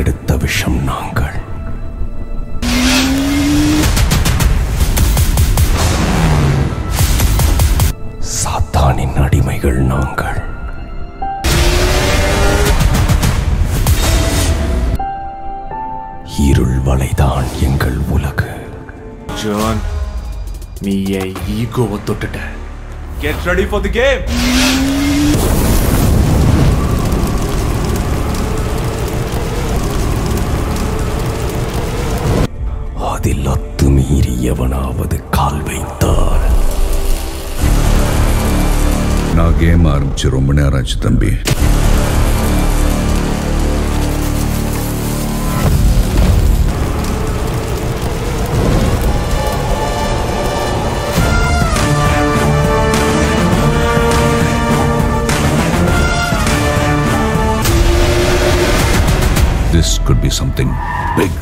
பிரித்தெடுத்த விஷம் நாங்கள். சாத்தானின் அடிமைகள் நாங்கள். இருள் வலைதான் எங்கள் உலகு. ஜான், நீ ஏன் ஈகோவை தொட்டுட்ட? Get ready for the game! அதில் அத்துமீறி எவனாவது கால் வைத்தார். நான் கேம் ஆரம்பிச்சு ரொம்ப நேரம் ஆச்சு தம்பி. This could be something big.